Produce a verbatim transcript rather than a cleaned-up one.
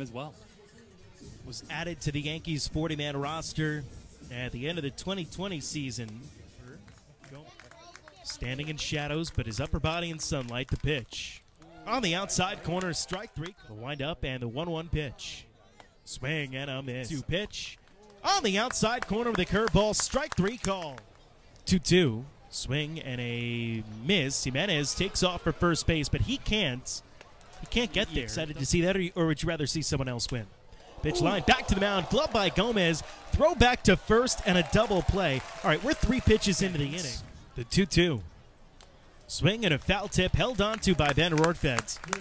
him as well. Was added to the Yankees forty man roster at the end of the twenty twenty season. Standing in shadows, but his upper body in sunlight to pitch. On the outside corner, strike three. The windup and the one one pitch. Swing and a miss. Two pitch. On the outside corner with a curveball, strike three call. two two. Swing and a miss. Jimenez takes off for first base, but he can't. He can't get there. Excited to see that, or, or would you rather see someone else win? Pitch line, back to the mound, glove by Gomez, throw back to first, and a double play. All right, we're three pitches into the inning. The two two. Swing and a foul tip held on to by Vanderhorst.